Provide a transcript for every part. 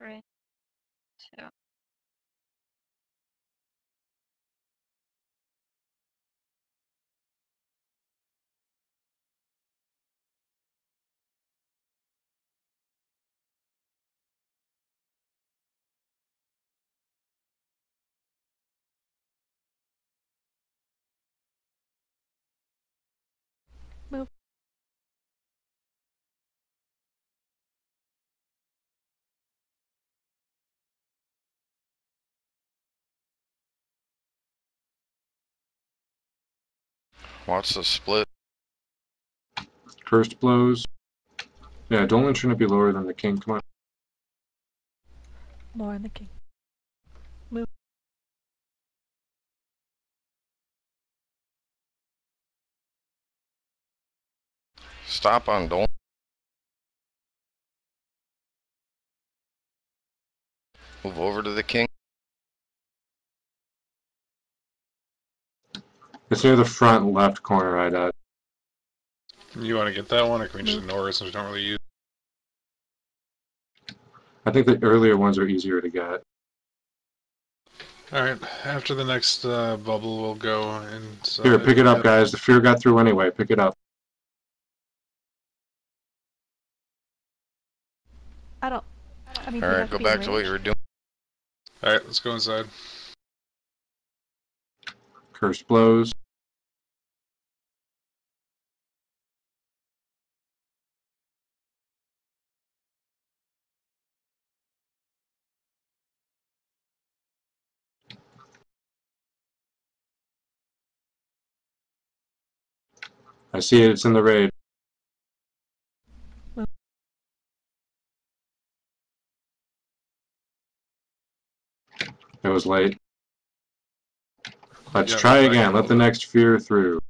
Right. So, move. Watch the split. Cursed blows. Yeah, don't let it be lower than the king. Come on. Lower than the king. Move. Stop on don't. Move over to the king. It's near the front left corner, I dot. You want to get that one, or can we just ignore it since we don't really use it? I think the earlier ones are easier to get. Alright, after the next bubble, we'll go inside. Here, pick it up, guys. The fear got through anyway. Pick it up. I mean, alright, go back to what you were doing. Alright, let's go inside. Cursed blows. I see it, it's in the raid. It was late. Let's try again. Let the next fear through.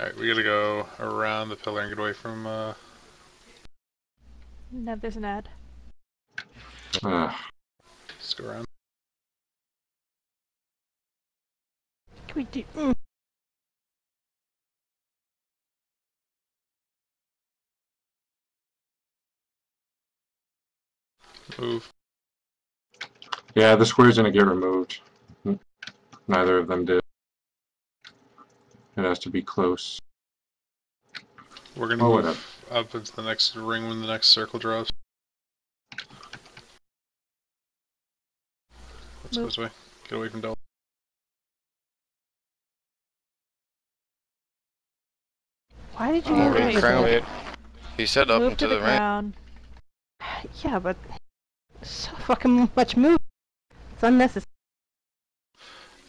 Alright, we gotta go around the pillar and get away from, No, there's an ad. Let's go around. Can we do? Move. Yeah, the square's gonna get removed. Neither of them did. It has to be close. We're gonna move up into the next ring when the next circle drops. Let's go this way. Get away from Del. Why did you move? He said up into the ground. Yeah, but so fucking much move. It's unnecessary.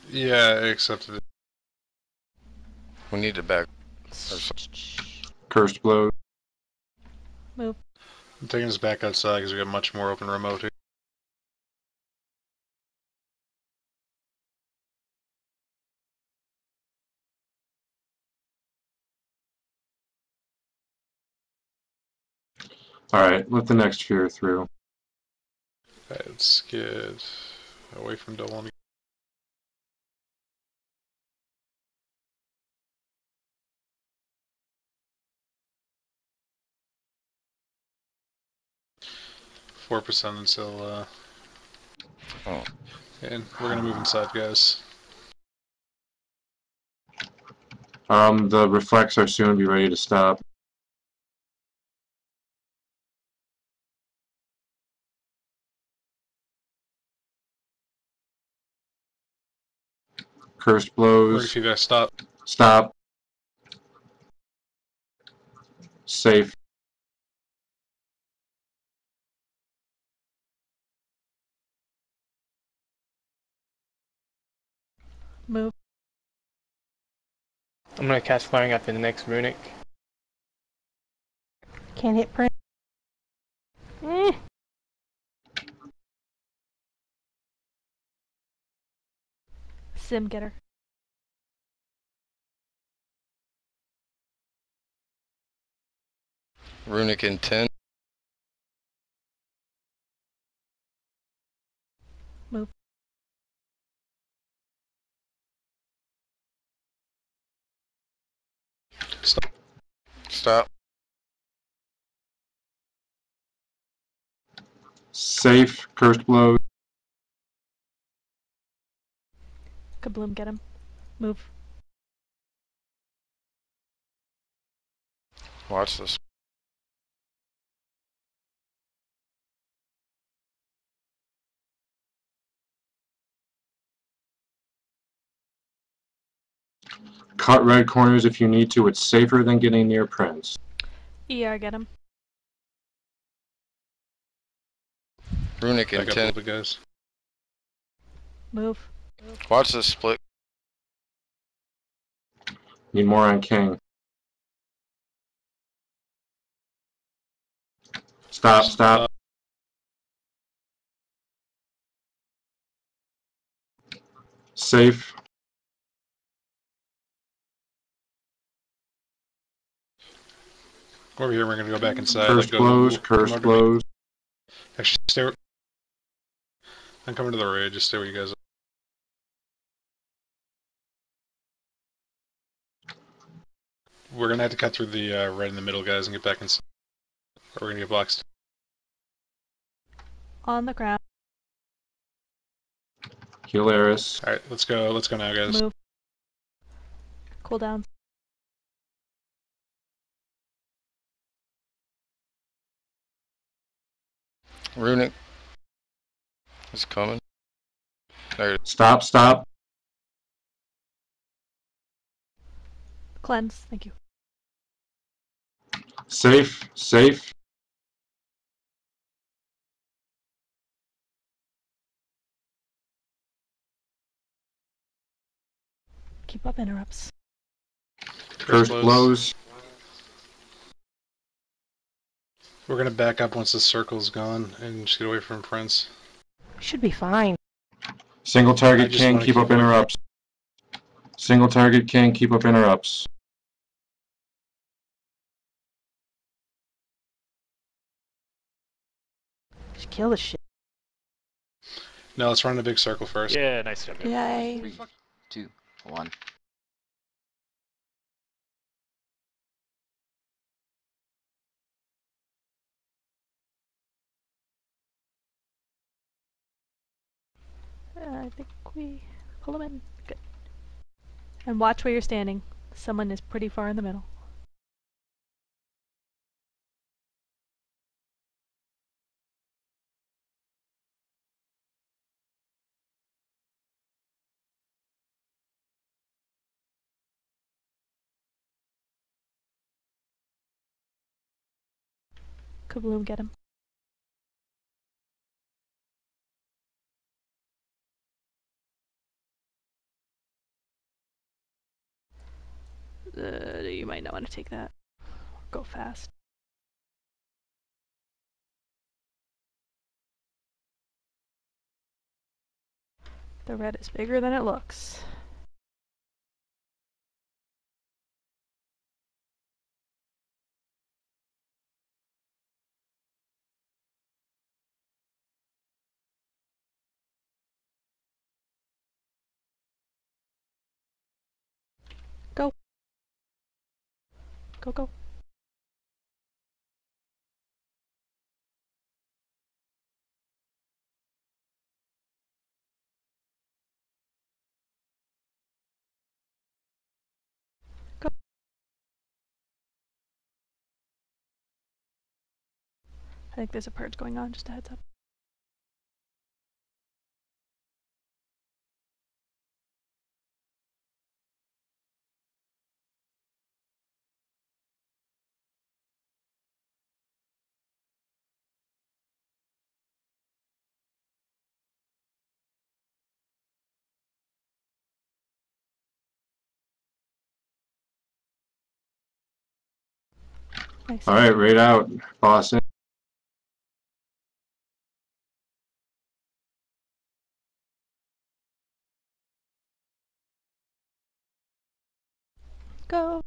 Yeah, I accepted it. We need to back. Cursed blow. Move. I'm taking this back outside because we got much more open remote here. Alright, let the next fear through. Alright, let's get away from Del. Four 4% until, Oh. And we're gonna move inside, guys. The reflex are soon be ready to stop. Cursed blows. If you guys stop. Stop. Safe. Move. I'm gonna cast flaring after the next runic. Can't hit print. Sim getter. Runic intent. Move. Stop. Stop. Safe, cursed blow. Kabloom, get him. Move. Watch this. Cut red corners if you need to. It's safer than getting near Prince. ER, get him. Runic in 10. Move. Watch this split. Need more on King. Stop, stop. Safe. Over here, we're going to go back inside. Cursed blows, cursed blows. Actually, stay. I'm coming to the raid, just stay where you guys are. We're going to have to cut through the right in the middle, guys, and get back inside. Or we're going to get boxed. On the ground. Hilarious. Alright, let's go. Let's go now, guys. Move. Cool down. Runic is coming. There. Stop, stop. Cleanse, thank you. Safe, safe. Keep up interrupts. Curse blows. We're gonna back up once the circle's gone and just get away from Prince. Should be fine. Single target King, keep up interrupts. Single target King, keep up interrupts. Just kill this shit. No, let's run a big circle first. Yeah, nice job. Yay. 3, 2, 1. I think we pull them in. Good. And watch where you're standing. Someone is pretty far in the middle. Kabloom, get him. You might not want to take that. Go fast. The red is bigger than it looks. Go, go. Go. I think there's a purge going on, just a heads up. Nice. All right, raid out, boss. Go.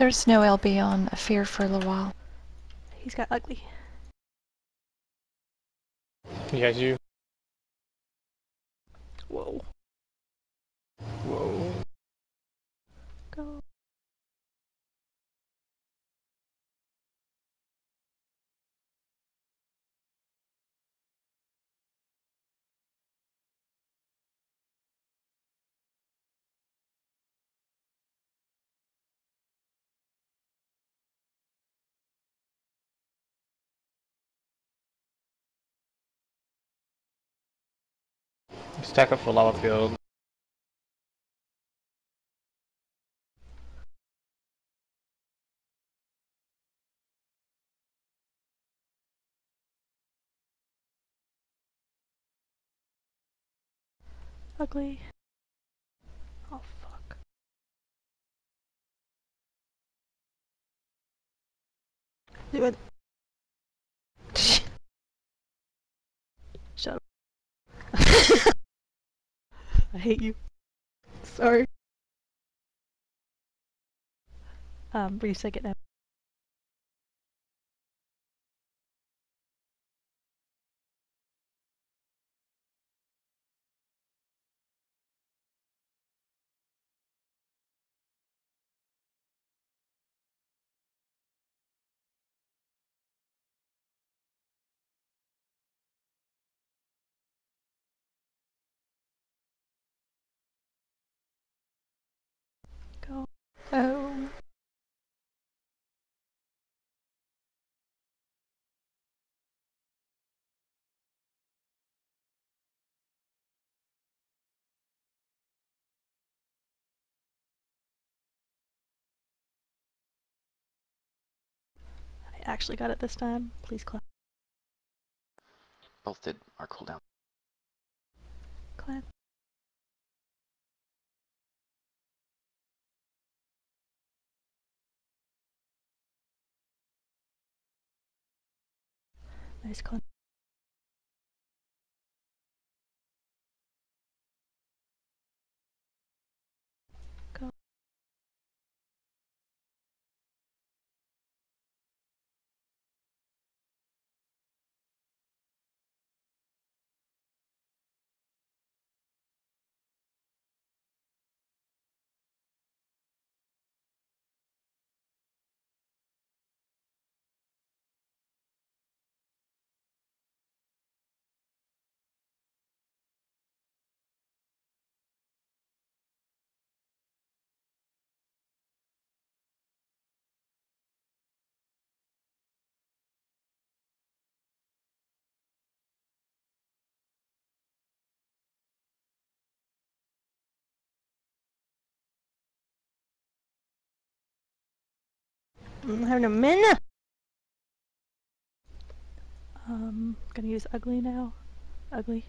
There's no LB on A Fear for a little while. He's got ugly. He has you. Whoa. Whoa. Go. Stack up for lava field. Ugly. Oh fuck. Do it. Shut up. I hate you. Sorry. Resig it now. Oh. I actually got it this time. Please clap. Both did our cooldown. Clap. Nice con. Go. I'm having a minute. Gonna use ugly now. Ugly.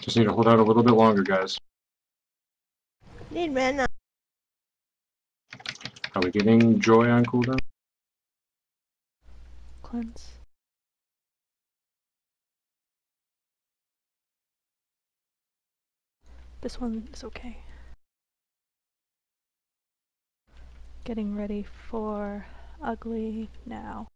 Just need to hold out a little bit longer, guys. Need mana. Are we getting Joy on cooldown? Cleanse. This one is okay. Getting ready for ugly now.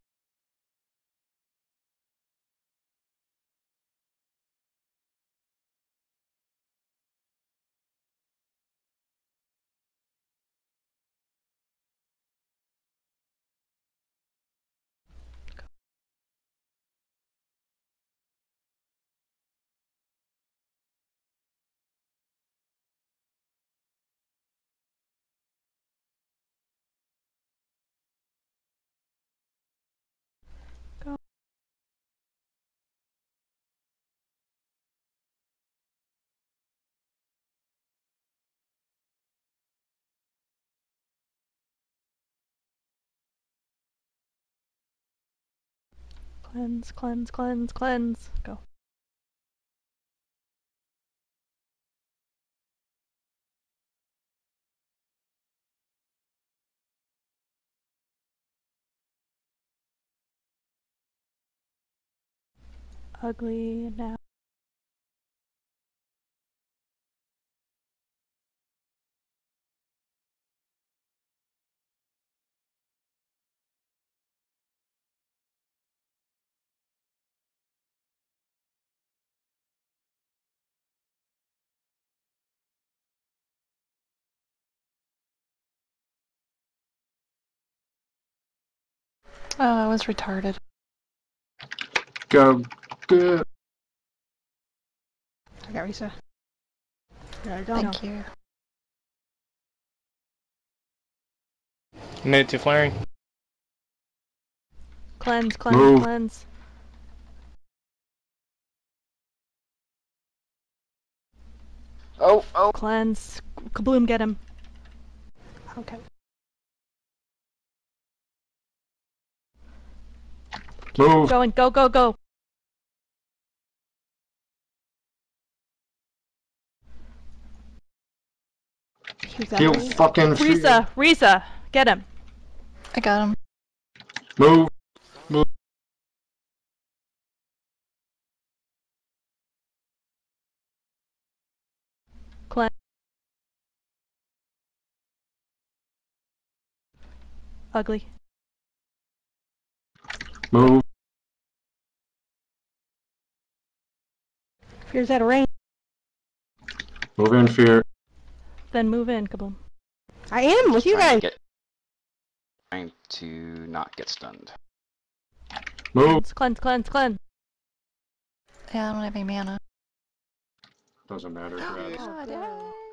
Cleanse, cleanse, cleanse, cleanse. Go. Ugly now. Oh, I was retarded. Go. Good. I got Risa. There I go. Thank you. You made it to flaring. Cleanse, cleanse, move. Cleanse. Oh, oh. Cleanse. Kabloom, get him. Okay. Move. Keep going, go, go, go. You fucking Risa, Risa, get him. I got him. Move. Move. Cleanse. Ugly. Move. Fear's out of range. Move in, Fear. Then move in, Kaboom. I am with you guys! Trying to not get stunned. Move! Cleanse, cleanse, cleanse! Yeah, I don't have any mana. Doesn't matter, guys.